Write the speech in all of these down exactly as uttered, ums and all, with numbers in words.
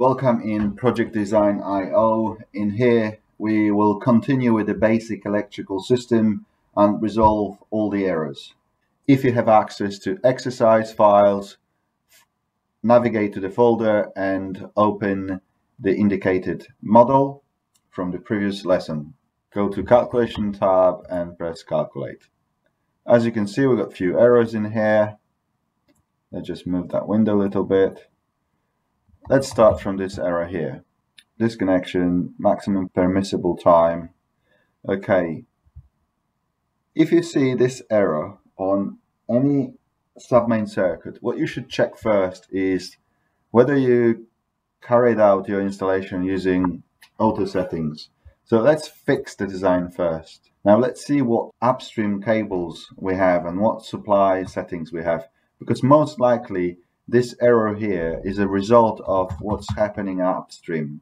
Welcome in Project Design I O. In here, we will continue with the basic electrical system and resolve all the errors. If you have access to exercise files, navigate to the folder and open the indicated model from the previous lesson. Go to Calculation tab and press Calculate. As you can see, we've got a few errors in here. Let's just move that window a little bit. Let's start from this error here. Disconnection, maximum permissible time. Okay. If you see this error on any submain circuit, what you should check first is whether you carried out your installation using auto settings. So let's fix the design first. Now let's see what upstream cables we have and what supply settings we have, because most likely this error here is a result of what's happening upstream.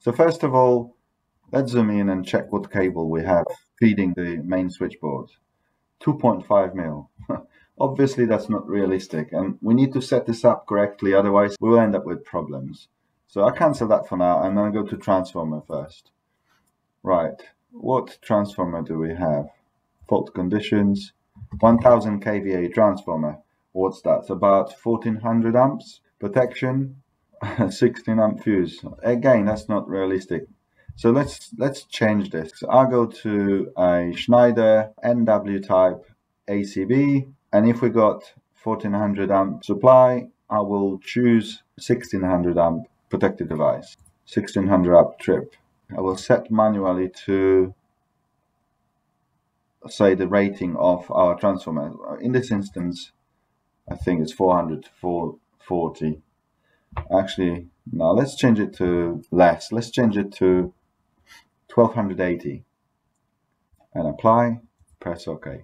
So first of all, let's zoom in and check what cable we have feeding the main switchboard. two point five mil. Obviously that's not realistic and we need to set this up correctly, otherwise we'll end up with problems. So I cancel that for now. I'm going to go to transformer first. Right, what transformer do we have? Fault conditions, one thousand K V A transformer. What's that? It's about fourteen hundred amps. Protection, sixteen amp fuse. Again, that's not realistic. So let's let's change this. So I'll go to a Schneider N W type A C B, and if we got fourteen hundred amp supply, I will choose sixteen hundred amp protected device, sixteen hundred amp trip. I will set manually to say the rating of our transformer. In this instance, I think it's four hundred to four forty. Actually, now let's change it to less. Let's change it to twelve eighty and apply, press OK.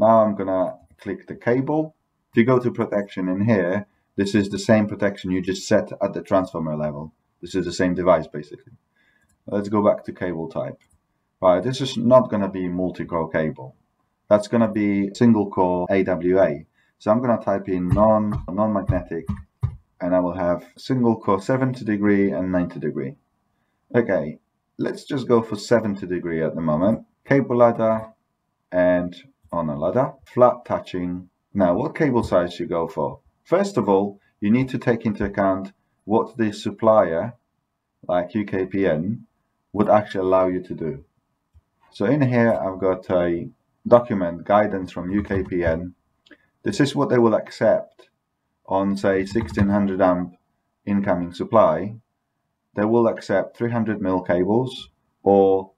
Now I'm gonna click the cable. If you go to protection in here, this is the same protection you just set at the transformer level. This is the same device basically. Let's go back to cable type. Right, this is not gonna be multi-core cable. That's gonna be single core A W A. So I'm gonna type in non, non-magnetic, and I will have single core seventy degree and ninety degree. Okay, let's just go for seventy degree at the moment. Cable ladder and on a ladder, flat touching. Now, what cable size you go for? First of all, you need to take into account what the supplier, like U K P N, would actually allow you to do. So in here, I've got a document guidance from U K P N. This is what they will accept on, say, sixteen hundred amp incoming supply. They will accept three hundred mil cables or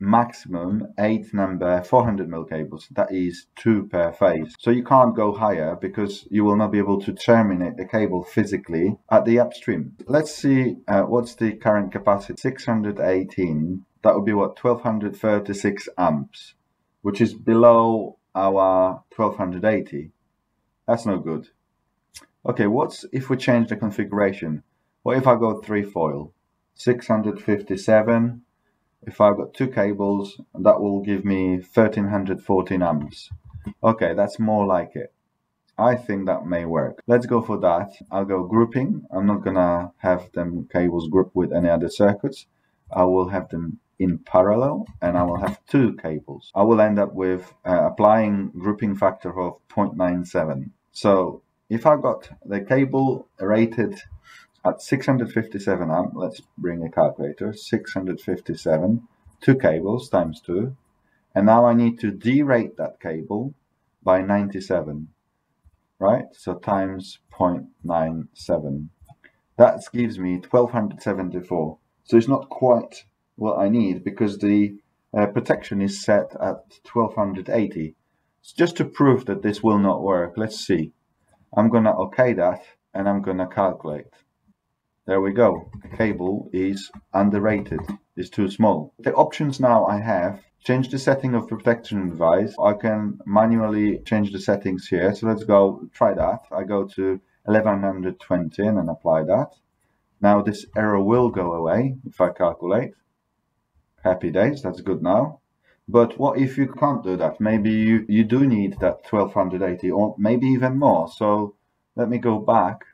maximum eight number four hundred mil cables, that is two per phase. So you can't go higher because you will not be able to terminate the cable physically at the upstream. Let's see uh, what's the current capacity. Six hundred eighteen, that would be what, twelve thirty-six amps, which is below our twelve eighty. That's no good. Okay, what's if we change the configuration? What if I go three foil? Six hundred fifty-seven. If I've got two cables, that will give me thirteen fourteen amps. Okay, that's more like it. I think that may work. Let's go for that. I'll go grouping. I'm not gonna have them cables grouped with any other circuits. I will have them in parallel and I will have two cables. I will end up with uh, applying grouping factor of zero point nine seven. So if I've got the cable rated at six hundred fifty-seven amp, let's bring a calculator, six hundred fifty-seven, two cables times two, and now I need to derate that cable by ninety-seven, right? So times zero point nine seven. That gives me twelve seventy-four. So it's not quite what I need because the uh, protection is set at twelve eighty. So just to prove that this will not work, let's see. I'm gonna okay that and I'm gonna calculate. There we go, the cable is underrated, it's too small. The options now I have, change the setting of protection device. I can manually change the settings here. So let's go try that. I go to eleven twenty and then apply that. Now this error will go away if I calculate. Happy days, that's good now. But what if you can't do that? Maybe you, you do need that twelve eighty or maybe even more. So let me go back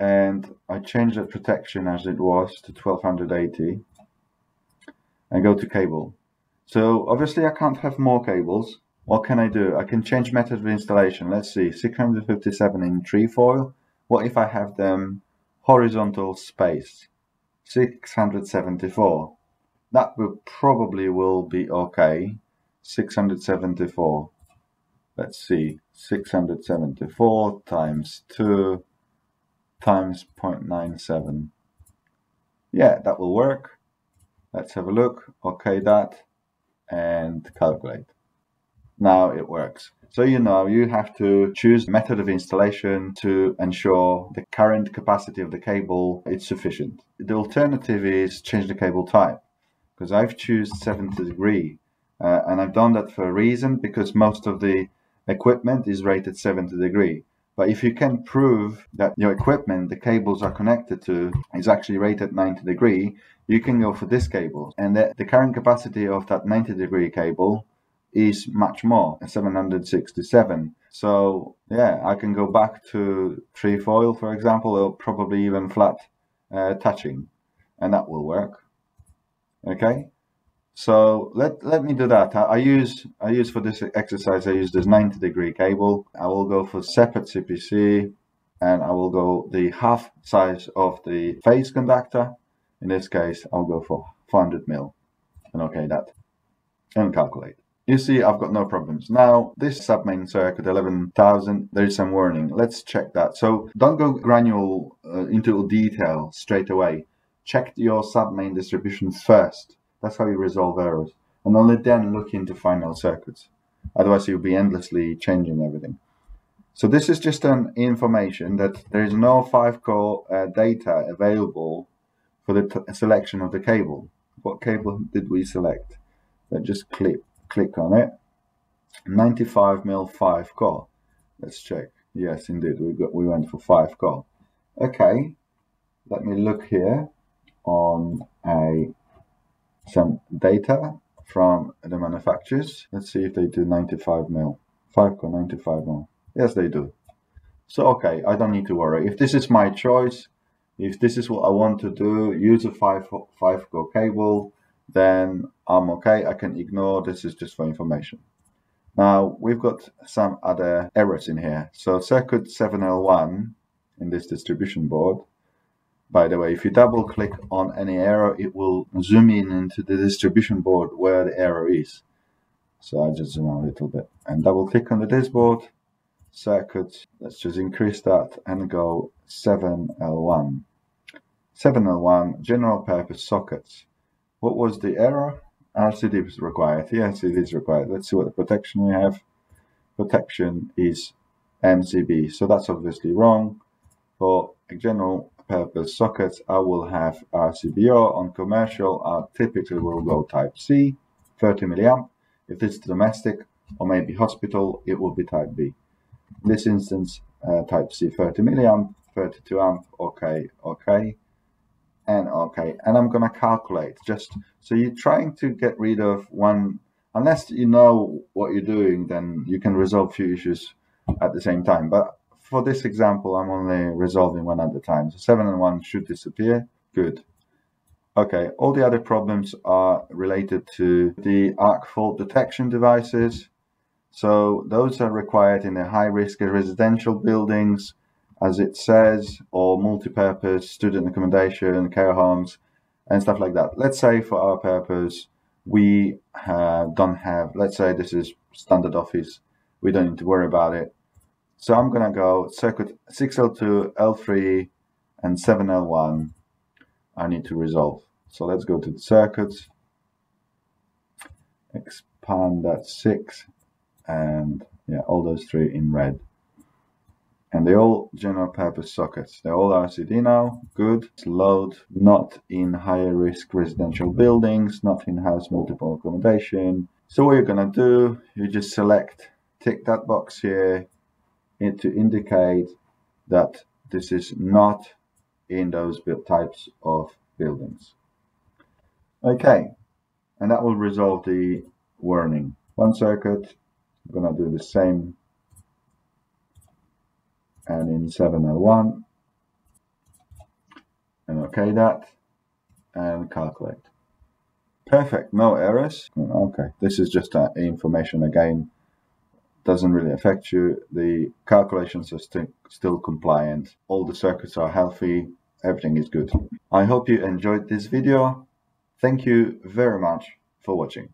and I change that protection as it was to twelve eighty and go to cable. So obviously I can't have more cables. What can I do? I can change method of installation. Let's see, six hundred fifty-seven in trefoil. What if I have them horizontal space? six hundred seventy-four. That will probably will be okay. six hundred seventy-four. Let's see, six hundred seventy-four times two times zero point nine seven. Yeah, that will work. Let's have a look. Okay, that, and calculate. Now it works. So you know you have to choose method of installation to ensure the current capacity of the cable is sufficient. The alternative is change the cable type, because I've chosen seventy degree uh, and I've done that for a reason, because most of the equipment is rated seventy degree. But if you can prove that your equipment the cables are connected to is actually rated ninety degree, you can go for this cable, and the, the current capacity of that ninety degree cable is much more, seven hundred sixty-seven. So yeah, I can go back to trefoil, for example, or probably even flat uh, touching, and that will work. Okay, so let let me do that. I, I use I use for this exercise I use this ninety degree cable. I will go for separate C P C, and I will go the half size of the phase conductor. In this case, I'll go for four hundred mil, and okay that, and calculate. You see, I've got no problems. Now, this submain circuit eleven thousand, there is some warning. Let's check that. So don't go granular uh, into detail straight away. Check your submain distribution first. That's how you resolve errors. And only then look into final circuits. Otherwise, you'll be endlessly changing everything. So this is just an information that there is no five-core uh, data available for the t selection of the cable. What cable did we select? Let's just click. Click on it, ninety-five mil five core. Let's check. Yes, indeed, we got we went for five core. Okay, let me look here on a some data from the manufacturers. Let's see if they do ninety-five mil five core, ninety-five mil. Yes, they do. So okay, I don't need to worry. If this is my choice, if this is what I want to do, use a five five core cable, then I'm okay, I can ignore, this is just for information. Now, we've got some other errors in here. So circuit seven L one in this distribution board, by the way, if you double click on any error, it will zoom in into the distribution board where the error is. So I just zoom out a little bit and double click on the dashboard, circuit, let's just increase that and go seven L one. seven L one, general purpose sockets. What was the error? R C D is required. Yes, it is required. Let's see what the protection we have. Protection is M C B. So that's obviously wrong. For general purpose sockets, I will have R C B O. On commercial, I typically will go type C, thirty milliamp. If it's domestic or maybe hospital, it will be type B. In this instance, uh, type C, thirty milliamp, thirty-two amp, okay, okay. And okay, and I'm gonna calculate. Just so you're trying to get rid of one, unless you know what you're doing, then you can resolve few issues at the same time. But for this example, I'm only resolving one at a time. So seven and one should disappear. Good. Okay, all the other problems are related to the arc fault detection devices. So those are required in the high-risk residential buildings, as it says, or multi-purpose, student accommodation, care homes, and stuff like that. Let's say for our purpose, we uh, don't have, let's say this is standard office, we don't need to worry about it. So I'm gonna go circuit six L two, L three, and seven L one, I need to resolve. So let's go to the circuits, expand that six, and yeah, all those three in red. And they're all general purpose sockets. They're all R C D now. Good. It's load, not in higher risk residential buildings, not in house multiple accommodation. So what you're going to do, you just select, tick that box here to indicate that this is not in those types of buildings. Okay. And that will resolve the warning. One circuit, I'm going to do the same. And in seven L one, and OK that, and calculate. Perfect, no errors. OK, this is just uh, information again. Doesn't really affect you. The calculations are st still compliant. All the circuits are healthy. Everything is good. I hope you enjoyed this video. Thank you very much for watching.